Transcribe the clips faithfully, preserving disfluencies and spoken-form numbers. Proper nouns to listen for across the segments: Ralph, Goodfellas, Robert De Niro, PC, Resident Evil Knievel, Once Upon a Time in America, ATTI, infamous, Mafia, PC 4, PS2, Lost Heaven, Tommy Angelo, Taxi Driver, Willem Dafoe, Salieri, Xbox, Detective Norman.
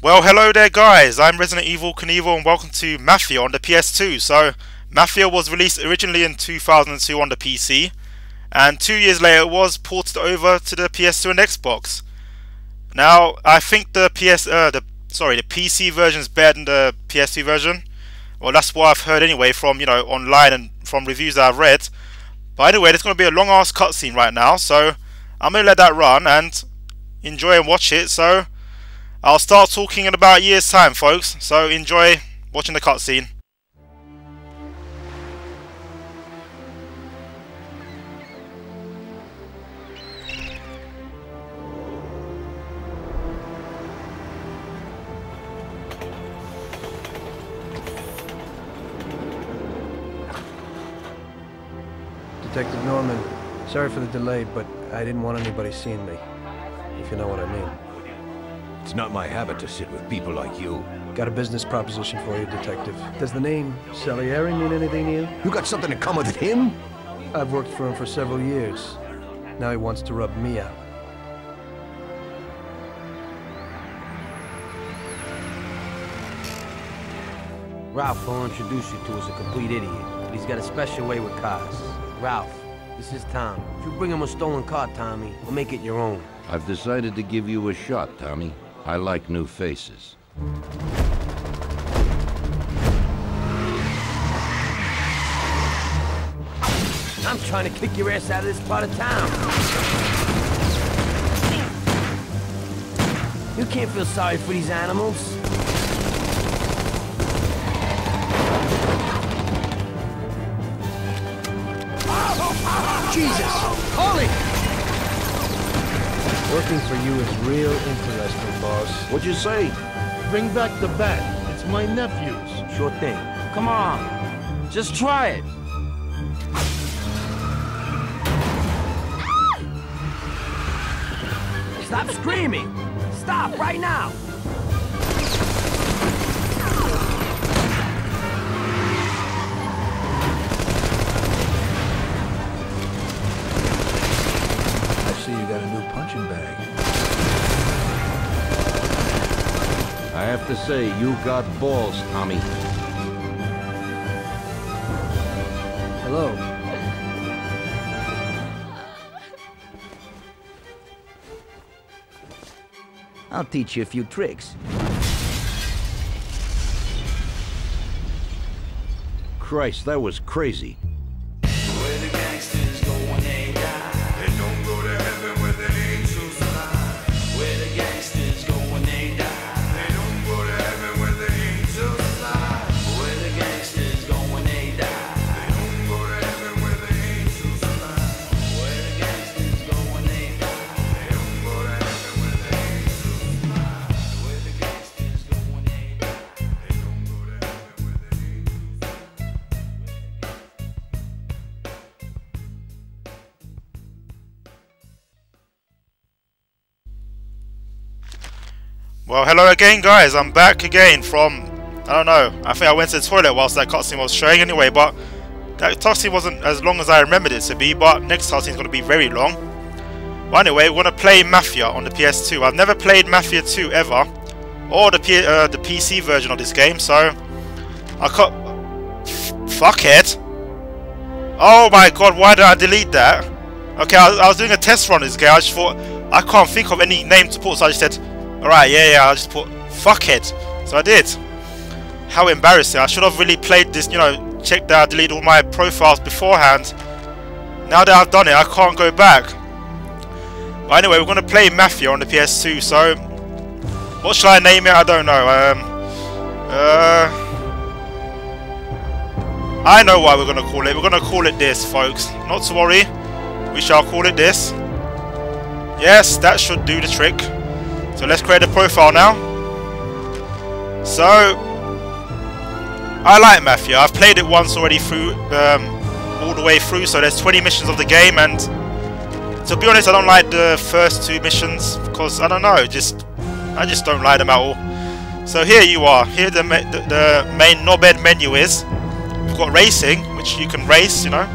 Well, hello there guys, I'm Resident Evil Knievel and welcome to Mafia on the P S two. So, Mafia was released originally in two thousand two on the P C, and two years later it was ported over to the P S two and Xbox. Now, I think the PS, uh, the sorry, the P C version is better than the P S two version. Well, that's what I've heard anyway from, you know, online and from reviews that I've read. But anyway, there's going to be a long ass cutscene right now, so I'm going to let that run and enjoy and watch it. So I'll start talking in about a year's time, folks, so enjoy watching the cutscene. Detective Norman, sorry for the delay, but I didn't want anybody seeing me, if you know what I mean. It's not my habit to sit with people like you. Got a business proposition for you, Detective. Does the name Salieri mean anything to you? You got something in common with him? I've worked for him for several years. Now he wants to rub me out. Ralph will introduce you to as a complete idiot, but he's got a special way with cars. Ralph, this is Tom. If you bring him a stolen car, Tommy, we'll make it your own. I've decided to give you a shot, Tommy. I like new faces. I'm trying to kick your ass out of this part of town. You can't feel sorry for these animals. Jesus! Holy! Working for you is real interesting, boss. What'd you say? Bring back the bat. It's my nephew's. Sure thing. Come on. Just try it. Stop screaming. Stop right now. I have to say, you got balls, Tommy. Hello. I'll teach you a few tricks. Christ, that was crazy. Well, hello again guys, I'm back again from, I don't know, I think I went to the toilet whilst that cutscene was showing anyway, but that cutscene wasn't as long as I remembered it to be, but next cutscene's going to be very long. But anyway, we're going to play Mafia on the P S two. I've never played Mafia two ever, or the, P uh, the P C version of this game, so I cut. Fuck it! Oh my god, why did I delete that? Okay, I, I was doing a test run of this game, I just thought, I can't think of any name to put, so I just said, alright, yeah, yeah, I just put fuck it. So I did. How embarrassing. I should have really played this, you know, checked that I deleted all my profiles beforehand. Now that I've done it, I can't go back. But anyway, we're going to play Mafia on the P S two, so what should I name it? I don't know. Um, uh, I know why we're going to call it. We're going to call it this, folks. Not to worry. We shall call it this. Yes, that should do the trick. So let's create a profile now. So I like Mafia. I've played it once already through, um, all the way through. So there's twenty missions of the game, and to be honest, I don't like the first two missions because I don't know, just I just don't like them at all. So here you are. Here the ma the, the main knobhead menu is. We've got racing, which you can race. You know,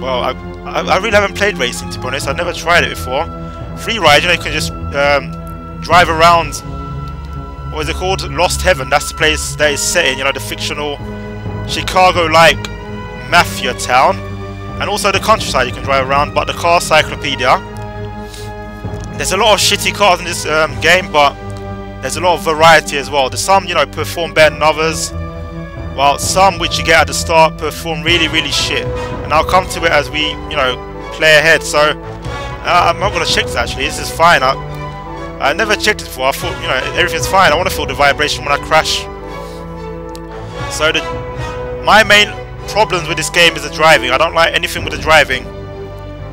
well, I, I, I really haven't played racing, to be honest. I've never tried it before. Free ride, you know, you can just um, drive around. What is it called? Lost Heaven. That's the place that is set in, you know, the fictional Chicago-like mafia town, and also the countryside. You can drive around, but the car cyclopedia. There's a lot of shitty cars in this um, game, but there's a lot of variety as well. There's some, you know, perform better than others, while some which you get at the start perform really, really shit. And I'll come to it as we, you know, play ahead. So uh, I'm not gonna check this actually. This is fine. I I never checked it before. I thought, you know, everything's fine. I want to feel the vibration when I crash. So the my main problems with this game is the driving. I don't like anything with the driving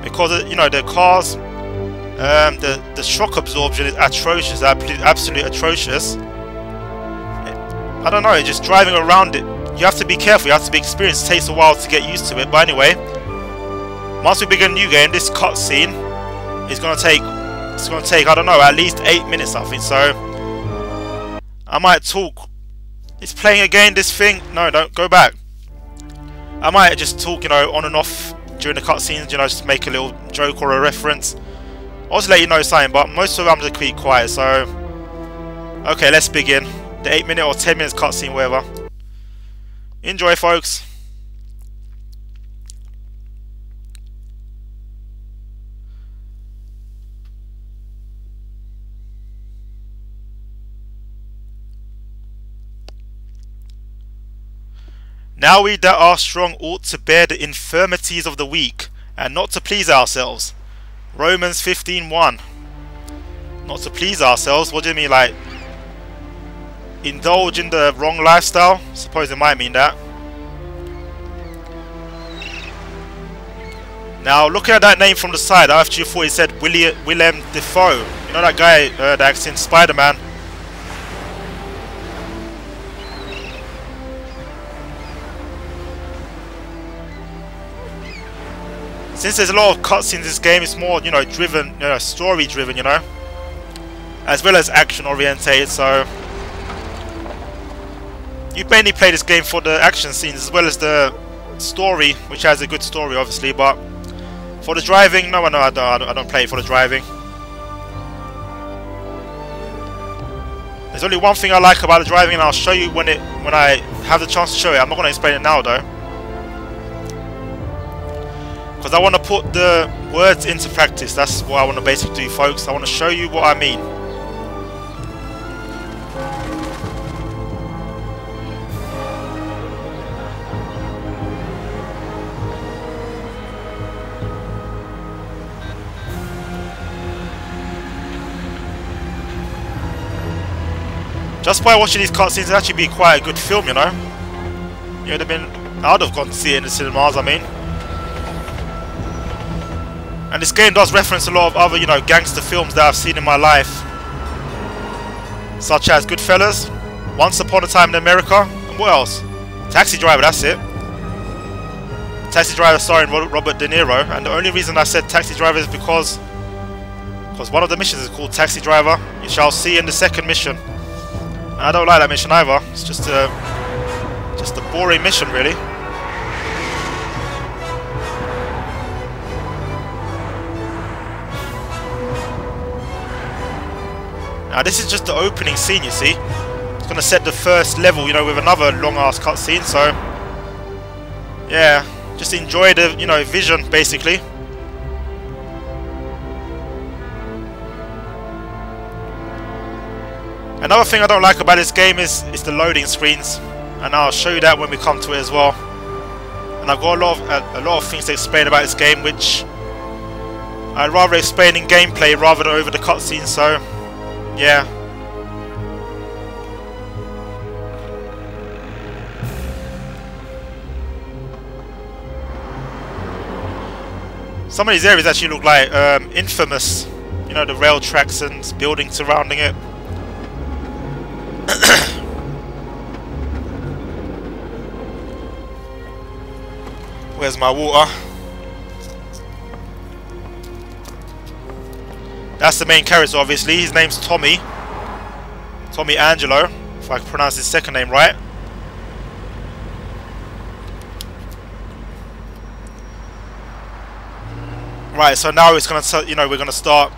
because, you know, the cars, um, the the shock absorption is atrocious, absolutely atrocious. I don't know, just driving around it, you have to be careful, you have to be experienced. It takes a while to get used to it, but anyway, once we begin a new game, this cutscene is gonna take, it's gonna take, I don't know, at least eight minutes, I think. So I might talk. It's playing again. This thing. No, don't go back. I might just talk, you know, on and off during the cutscenes. You know, just make a little joke or a reference. I'll just let you know something, but most of the time I'm just keep quiet. So, okay, let's begin. The eight minute or ten minutes cutscene, whatever. Enjoy, folks. Now we that are strong ought to bear the infirmities of the weak, and not to please ourselves. Romans fifteen one. Not to please ourselves? What do you mean, like, indulge in the wrong lifestyle? Suppose it might mean that. Now, looking at that name from the side, I actually thought he said William, Willem Dafoe. You know that guy uh, that acts in Spider-Man? Since there's a lot of cutscenes in this game, it's more, you know, driven, you know, story-driven, you know, as well as action-orientated, so... You mainly play this game for the action scenes as well as the story, which has a good story obviously, but for the driving, no, no, I don't, I don't play it for the driving. There's only one thing I like about the driving, and I'll show you when it when I have the chance to show it. I'm not going to explain it now though, because I want to put the words into practice. That's what I want to basically do, folks. I want to show you what I mean. Just by watching these cutscenes, it'd actually be quite a good film, you know. It would have been, I would have gone to see it in the cinemas, I mean. And this game does reference a lot of other, you know, gangster films that I've seen in my life, such as Goodfellas, Once Upon a Time in America, and what else? Taxi Driver, that's it. Taxi Driver starring Robert De Niro, and the only reason I said Taxi Driver is because, because one of the missions is called Taxi Driver. You shall see in the second mission. I don't like that mission either. It's just a, just a boring mission, really. Now this is just the opening scene, you see. It's gonna set the first level, you know, with another long-ass cutscene. So, yeah, just enjoy the, you know, vision, basically. Another thing I don't like about this game is, is the loading screens, and I'll show you that when we come to it as well. And I've got a lot of, a, a lot of things to explain about this game, which I'd rather explain in gameplay rather than over the cutscene, so yeah. Some of these areas actually look like um, Infamous, you know, the rail tracks and buildings surrounding it. Where's my water? That's the main character, obviously. His name's Tommy. Tommy Angelo, if I can pronounce his second name right. Right, so now it's gonna, you know, we're gonna start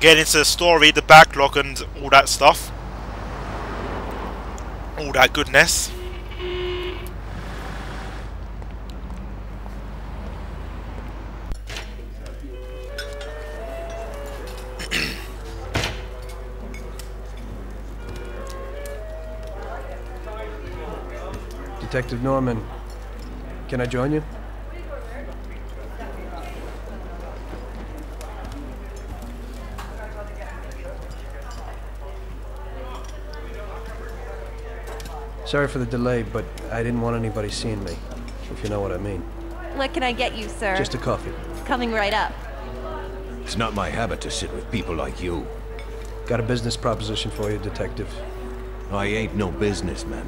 getting into the story, the backlog, and all that stuff, all that goodness. Detective Norman, can I join you? Sorry for the delay, but I didn't want anybody seeing me, if you know what I mean. What can I get you, sir? Just a coffee. Coming right up. It's not my habit to sit with people like you. Got a business proposition for you, Detective. I ain't no businessman.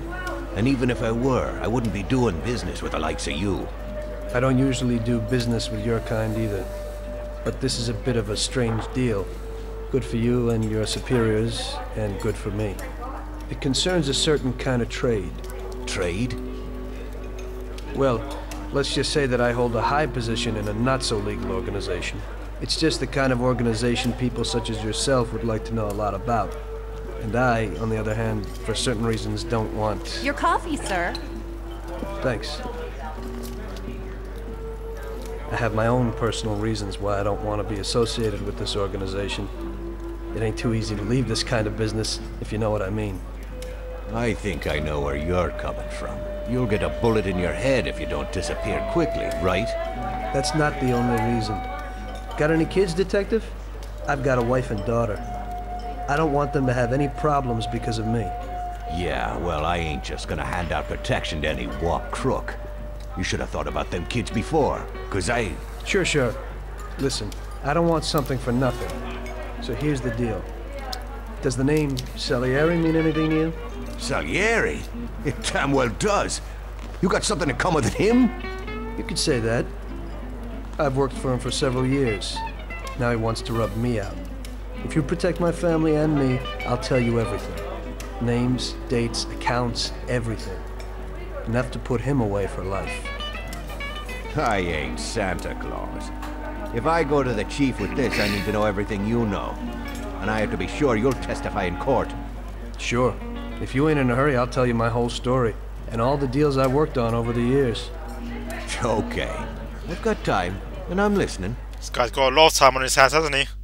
And even if I were, I wouldn't be doing business with the likes of you. I don't usually do business with your kind either. But this is a bit of a strange deal. Good for you and your superiors, and good for me. It concerns a certain kind of trade. Trade? Well, let's just say that I hold a high position in a not-so-legal organization. It's just the kind of organization people such as yourself would like to know a lot about. And I, on the other hand, for certain reasons, don't want... Your coffee, sir. Thanks. I have my own personal reasons why I don't want to be associated with this organization. It ain't too easy to leave this kind of business, if you know what I mean. I think I know where you're coming from. You'll get a bullet in your head if you don't disappear quickly, right? That's not the only reason. Got any kids, Detective? I've got a wife and daughter. I don't want them to have any problems because of me. Yeah, well, I ain't just gonna hand out protection to any wop crook. You should have thought about them kids before, cause I... Sure, sure. Listen, I don't want something for nothing. So here's the deal. Does the name Salieri mean anything to you? Salieri? It damn well does. You got something to come with him? You could say that. I've worked for him for several years. Now he wants to rub me out. If you protect my family and me, I'll tell you everything. Names, dates, accounts, everything. Enough to put him away for life. I ain't Santa Claus. If I go to the chief with this, I need to know everything you know. And I have to be sure you'll testify in court. Sure. If you ain't in a hurry, I'll tell you my whole story. And all the deals I worked on over the years. Okay. I've got time, and I'm listening. This guy's got a lot of time on his hands, hasn't he?